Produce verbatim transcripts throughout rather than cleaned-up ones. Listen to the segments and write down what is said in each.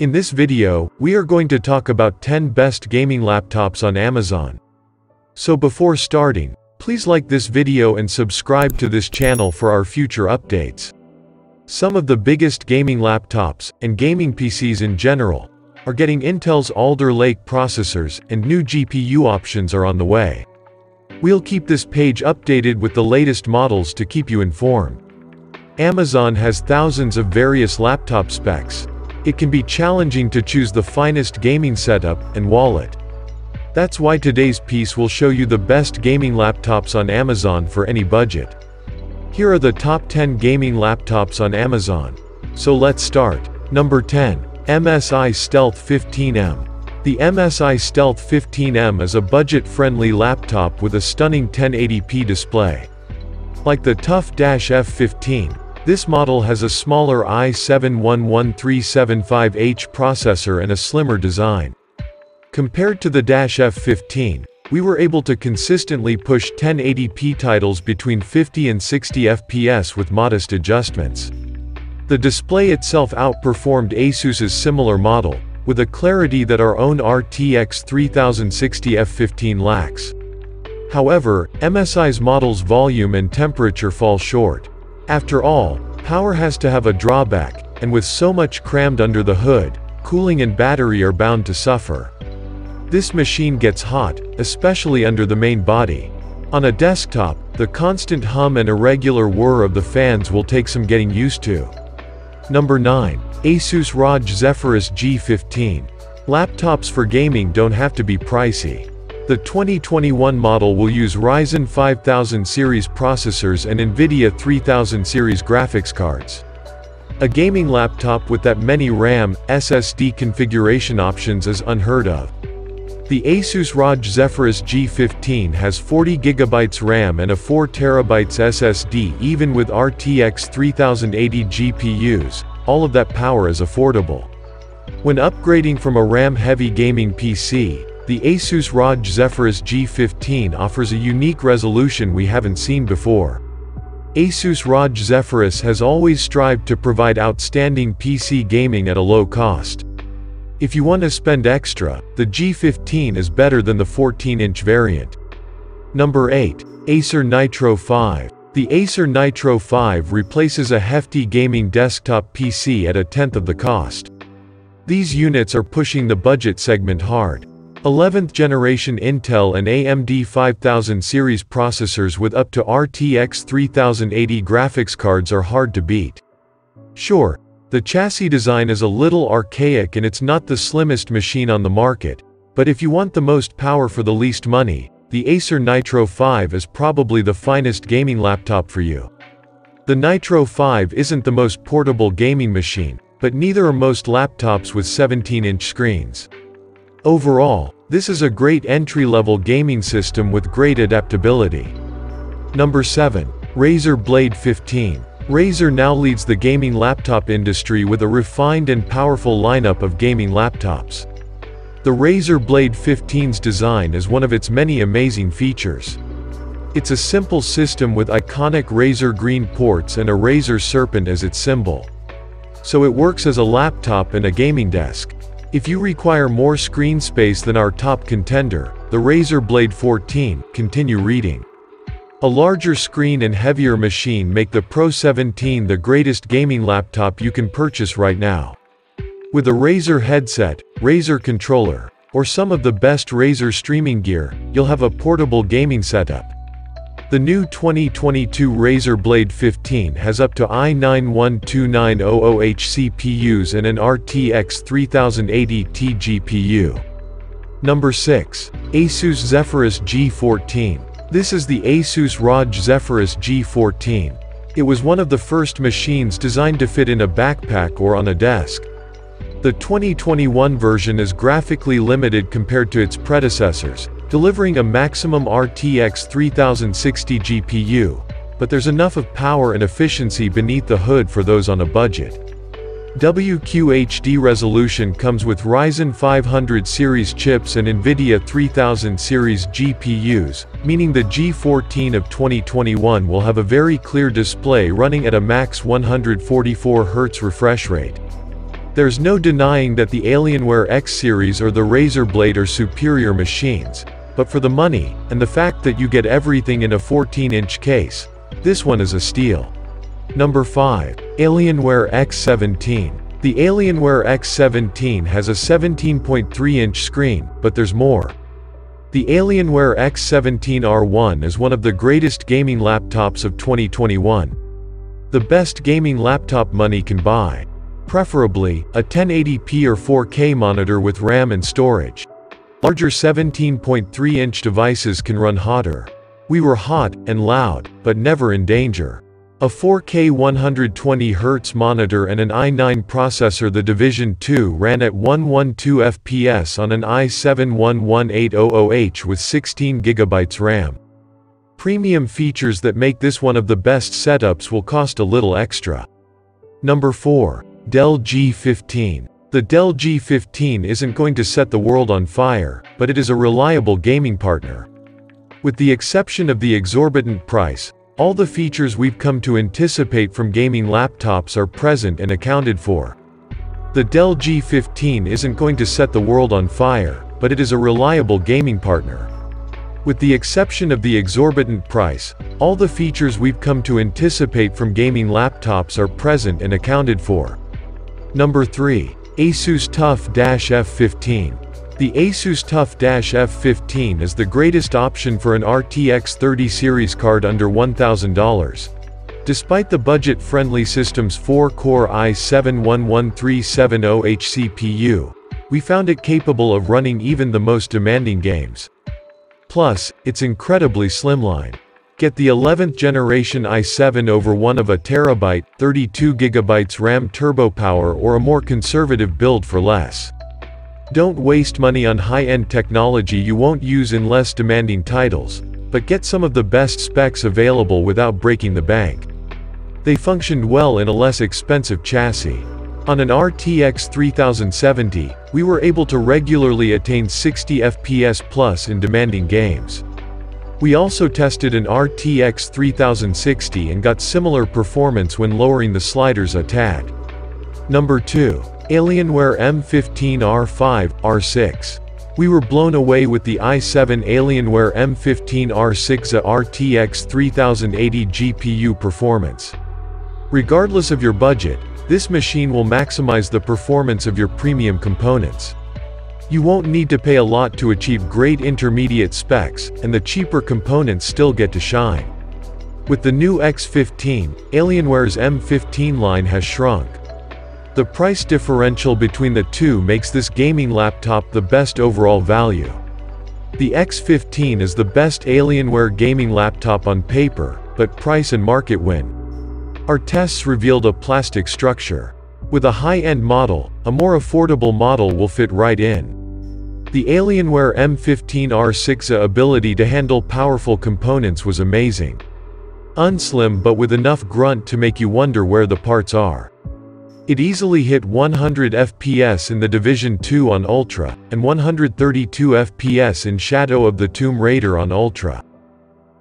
In this video, we are going to talk about ten best gaming laptops on Amazon. So before starting, please like this video and subscribe to this channel for our future updates. Some of the biggest gaming laptops, and gaming P Cs in general, are getting Intel's Alder Lake processors, and new G P U options are on the way. We'll keep this page updated with the latest models to keep you informed. Amazon has thousands of various laptop specs. It can be challenging to choose the finest gaming setup and wallet. That's why today's piece will show you the best gaming laptops on Amazon for any budget. Here are the top ten gaming laptops on Amazon. So let's start. Number ten. M S I Stealth fifteen M. The M S I Stealth fifteen M is a budget-friendly laptop with a stunning ten eighty p display. Like the TUF Dash F fifteen, this model has a smaller i seven dash one one three seven five H processor and a slimmer design. Compared to the Dash F fifteen, we were able to consistently push ten eighty p titles between fifty and sixty F P S with modest adjustments. The display itself outperformed ASUS's similar model, with a clarity that our own R T X thirty sixty F fifteen lacks. However, M S I's model's volume and temperature fall short. After all, power has to have a drawback, and with so much crammed under the hood, cooling and battery are bound to suffer. This machine gets hot, especially under the main body. On a desktop, the constant hum and irregular whir of the fans will take some getting used to. Number nine. Asus R O G Zephyrus G fifteen. Laptops for gaming don't have to be pricey. The twenty twenty-one model will use Ryzen five thousand series processors and NVIDIA three thousand series graphics cards. A gaming laptop with that many RAM, S S D configuration options is unheard of. The Asus R O G Zephyrus G fifteen has forty gigabytes RAM and a four terabyte S S D. Even with R T X thirty eighty G P Us, all of that power is affordable. When upgrading from a RAM-heavy gaming P C, the Asus R O G Zephyrus G fifteen offers a unique resolution we haven't seen before. Asus R O G Zephyrus has always strived to provide outstanding P C gaming at a low cost. If you want to spend extra, the G fifteen is better than the fourteen inch variant. Number eight. Acer Nitro five. The Acer Nitro five replaces a hefty gaming desktop P C at a tenth of the cost. These units are pushing the budget segment hard. eleventh generation Intel and A M D five thousand series processors with up to R T X thirty eighty graphics cards are hard to beat. Sure, the chassis design is a little archaic and it's not the slimmest machine on the market, but if you want the most power for the least money, the Acer Nitro five is probably the finest gaming laptop for you. The Nitro five isn't the most portable gaming machine, but neither are most laptops with seventeen inch screens. Overall, this is a great entry-level gaming system with great adaptability. Number seven. Razer Blade fifteen. Razer now leads the gaming laptop industry with a refined and powerful lineup of gaming laptops. The Razer Blade fifteen's design is one of its many amazing features. It's a simple system with iconic Razer green ports and a Razer serpent as its symbol. So it works as a laptop and a gaming desk. If you require more screen space than our top contender, the Razer Blade fourteen, continue reading. A larger screen and heavier machine make the Pro seventeen the greatest gaming laptop you can purchase right now. With a Razer headset, Razer controller, or some of the best Razer streaming gear, you'll have a portable gaming setup. The new twenty twenty-two Razer Blade fifteen has up to i nine dash one two nine zero zero H C P Us and an R T X thirty eighty Ti G P U. Number six. Asus Zephyrus G fourteen. This is the Asus R O G Zephyrus G fourteen. It was one of the first machines designed to fit in a backpack or on a desk. The twenty twenty-one version is graphically limited compared to its predecessors, delivering a maximum R T X thirty sixty G P U, but there's enough of power and efficiency beneath the hood for those on a budget. W Q H D resolution comes with Ryzen five hundred series chips and NVIDIA three thousand series G P Us, meaning the G fourteen of twenty twenty-one will have a very clear display running at a max one hundred forty-four hertz refresh rate. There's no denying that the Alienware X series or the Razer Blade are superior machines, but for the money, and the fact that you get everything in a fourteen inch case, this one is a steal. Number five. Alienware X seventeen. The Alienware X seventeen has a seventeen point three inch screen, but there's more. The Alienware X seventeen R one is one of the greatest gaming laptops of twenty twenty-one. The best gaming laptop money can buy. Preferably, a ten eighty p or four K monitor with RAM and storage. Larger seventeen point three inch devices can run hotter. We were hot and loud, but never in danger. A four K one hundred twenty hertz monitor and an i nine processor. The Division two ran at one hundred twelve F P S on an i seven dash one one eight hundred H with sixteen gigabytes RAM. Premium features that make this one of the best setups will cost a little extra. Number four. Dell G fifteen. The Dell G fifteen isn't going to set the world on fire, but it is a reliable gaming partner. With the exception of the exorbitant price, all the features we've come to anticipate from gaming laptops are present and accounted for. The Dell G fifteen isn't going to set the world on fire, but it is a reliable gaming partner. With the exception of the exorbitant price, all the features we've come to anticipate from gaming laptops are present and accounted for. Number three. Asus TUF Dash F fifteen. The Asus TUF Dash F fifteen is the greatest option for an R T X thirty series card under one thousand dollars. Despite the budget-friendly system's four core i seven dash one one three seven zero H C P U, we found it capable of running even the most demanding games. Plus, it's incredibly slimline. Get the eleventh generation i seven over one of a terabyte, thirty-two gigabyte RAM turbo power or a more conservative build for less. Don't waste money on high-end technology you won't use in less demanding titles, but get some of the best specs available without breaking the bank. They functioned well in a less expensive chassis. On an R T X thirty seventy, we were able to regularly attain sixty F P S plus in demanding games. We also tested an R T X thirty sixty and got similar performance when lowering the sliders a tad. Number two. Alienware M fifteen R five, R six. We were blown away with the i seven Alienware M fifteen R six A R T X thirty eighty G P U performance. Regardless of your budget, this machine will maximize the performance of your premium components. You won't need to pay a lot to achieve great intermediate specs, and the cheaper components still get to shine. With the new X fifteen, Alienware's M fifteen line has shrunk. The price differential between the two makes this gaming laptop the best overall value. The X fifteen is the best Alienware gaming laptop on paper, but price and market win. Our tests revealed a plastic structure. With a high-end model, a more affordable model will fit right in. The Alienware M fifteen R six's ability to handle powerful components was amazing. Unslim but with enough grunt to make you wonder where the parts are. It easily hit one hundred F P S in the Division two on Ultra, and one hundred thirty-two F P S in Shadow of the Tomb Raider on Ultra.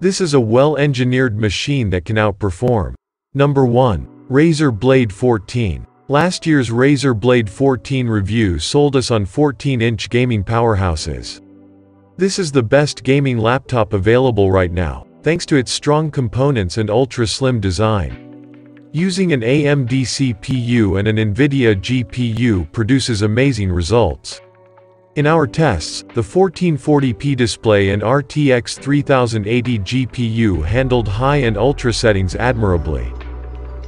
This is a well-engineered machine that can outperform. Number one. Razer Blade fourteen. Last year's Razer Blade fourteen review sold us on fourteen inch gaming powerhouses. This is the best gaming laptop available right now, thanks to its strong components and ultra-slim design. Using an A M D C P U and an NVIDIA G P U produces amazing results. In our tests, the fourteen forty p display and R T X thirty eighty G P U handled high and ultra settings admirably.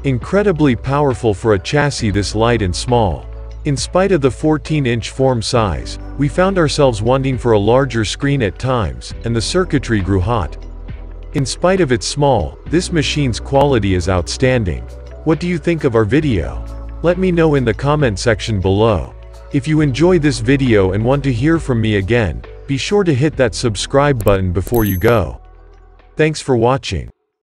Incredibly powerful for a chassis this light and small. In spite of the fourteen inch form size, we found ourselves wanting for a larger screen at times, and the circuitry grew hot. In spite of its small, this machine's quality is outstanding. What do you think of our video? Let me know in the comment section below. If you enjoy this video and want to hear from me again, be sure to hit that subscribe button before you go. Thanks for watching.